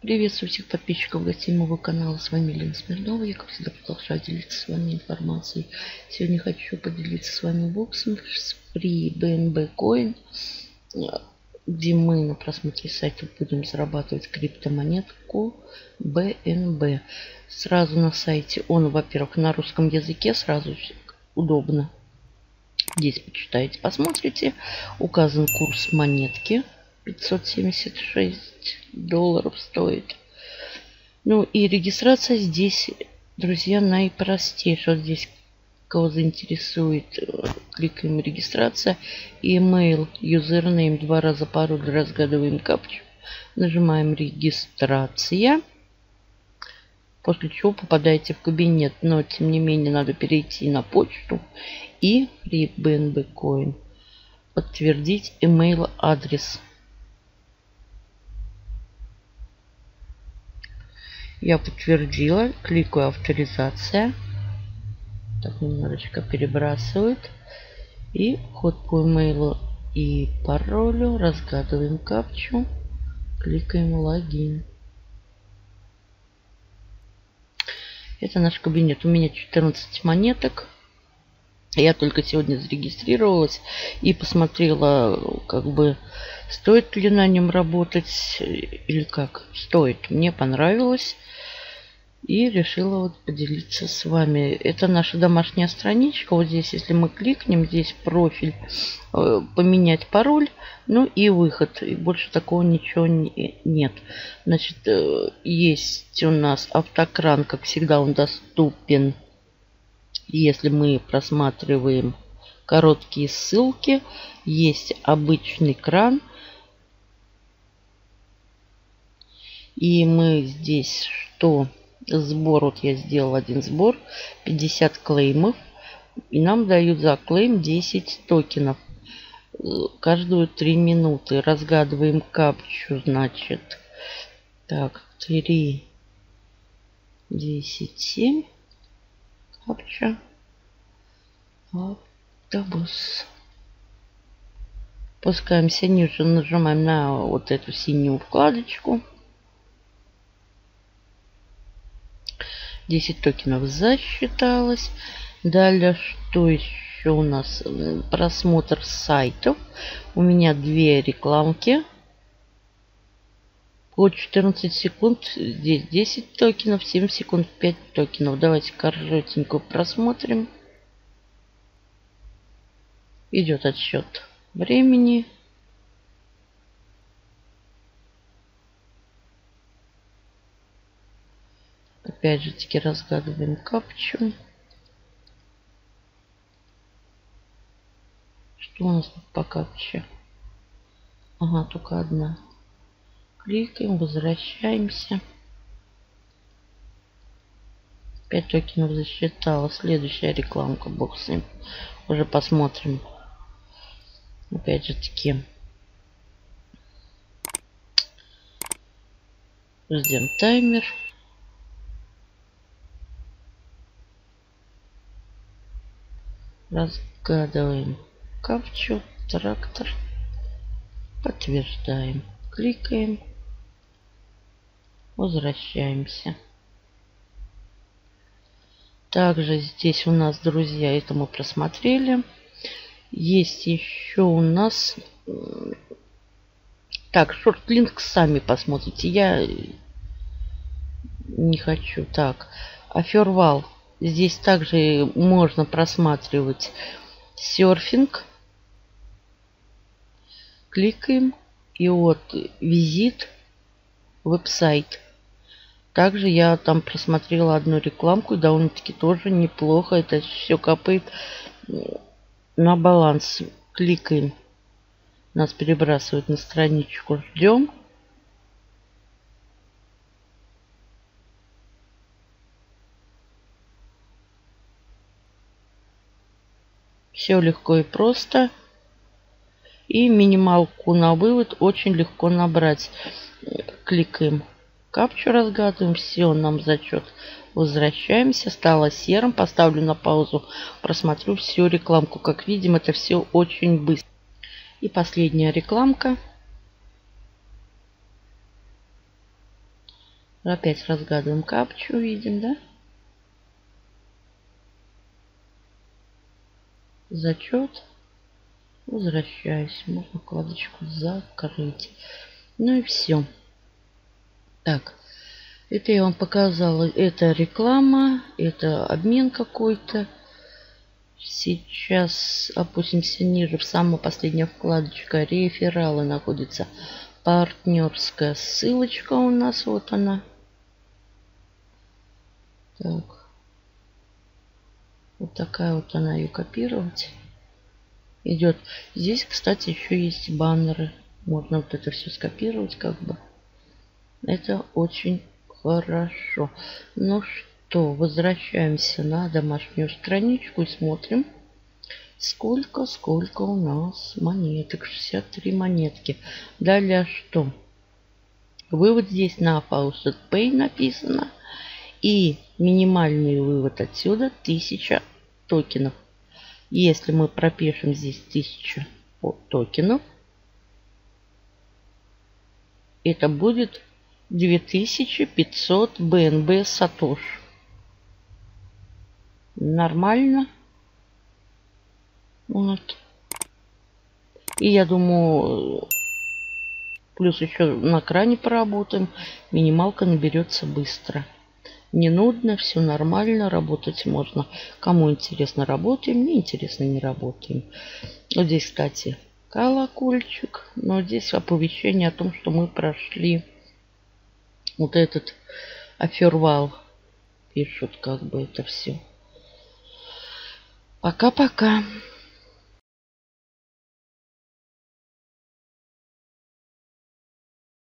Приветствую всех подписчиков, гостей моего канала. С вами Елена Смирнова. Я, как всегда, продолжаю делиться с вами информацией. Сегодня хочу поделиться с вами боксом с FreeBNBCoin, где мы на просмотре сайта будем зарабатывать криптомонетку BNB. Сразу на сайте он, во-первых, на русском языке, сразу удобно. Здесь почитаете, посмотрите. Указан курс монетки. 576 долларов стоит. Ну и регистрация здесь, друзья, наипростейшая. Вот здесь, кого заинтересует, кликаем регистрация. Email, юзернейм, 2 раза пароль, разгадываем капчу. Нажимаем регистрация. После чего попадаете в кабинет. Но, тем не менее, надо перейти на почту. И при BNBCoin подтвердить email адрес. Я подтвердила, кликаю авторизация. Так, немножечко перебрасывает. И ход по имейлу и паролю. Разгадываем капчу. Кликаем логин. Это наш кабинет. У меня 14 монеток. Я только сегодня зарегистрировалась и посмотрела, как бы, стоит ли на нем работать или как. Стоит. Мне понравилось. И решила вот поделиться с вами. Это наша домашняя страничка. Вот здесь, если мы кликнем, здесь профиль, поменять пароль, ну и выход. И больше такого ничего нет. Значит, есть у нас автокран, как всегда он доступен. Если мы просматриваем короткие ссылки, есть обычный кран. И мы здесь что? Сбор. Вот я сделал один сбор. 50 клеймов. И нам дают за клейм 10 токенов. Каждую 3 минуты. Разгадываем капчу, значит. Так, 3, 10, 7. Капча. Автобус. Пускаемся ниже, нажимаем на вот эту синюю вкладочку. 10 токенов засчиталось. Далее, что еще у нас? Просмотр сайтов. У меня 2 рекламки. По 14 секунд. Здесь 10 токенов. 7 секунд 5 токенов. Давайте коротенько просмотрим. Идет отсчет времени. Опять же таки разгадываем капчу. Что у нас тут по капче? Ага, только одна. Кликаем, возвращаемся. 5 токенов засчитала. Следующая рекламка, бог с ним. Уже посмотрим. Опять же таки. Ждем таймер. Разгадываем капчу, трактор, подтверждаем, кликаем, возвращаемся. Также здесь у нас, друзья, это мы просмотрели. Есть еще у нас... Так, шорт-линк сами посмотрите. Я не хочу. Так, офервал. Здесь также можно просматривать серфинг. Кликаем. И вот визит, веб-сайт. Также я там просмотрела одну рекламку. Довольно-таки тоже неплохо. Это все капает на баланс. Кликаем. Нас перебрасывают на страничку. Ждем. Все легко и просто. И минималку на вывод очень легко набрать. Кликаем. Капчу разгадываем. Все, нам зачет. Возвращаемся. Стало серым. Поставлю на паузу. Просмотрю всю рекламку. Как видим, это все очень быстро. И последняя рекламка. Опять разгадываем капчу, видим, да? Зачет. Возвращаюсь. Можно вкладочку закрыть. Ну и все. Так. Это я вам показала. Это реклама. Это обмен какой-то. Сейчас опустимся ниже. Самая последняя вкладочка. Рефералы находится. Партнерская ссылочка у нас. Вот она. Так. Вот такая вот она. Ее копировать. Идет. Здесь, кстати, еще есть баннеры. Можно вот это все скопировать как бы. Это очень хорошо. Ну что, возвращаемся на домашнюю страничку и смотрим, сколько у нас монеток. 63 монетки. Далее что? Вывод здесь на faucetpay написано. И минимальный вывод отсюда 1000 токенов. Если мы пропишем здесь 1000 токенов, это будет 2500 BNB сатош. Нормально. Вот. И я думаю, плюс еще на кране поработаем. Минималка наберется быстро. Не нудно, все нормально, работать можно. Кому интересно, работаем, не интересно, не работаем. Вот здесь, кстати, колокольчик. Но здесь оповещение о том, что мы прошли вот этот офервал. Пишут как бы это все. Пока-пока.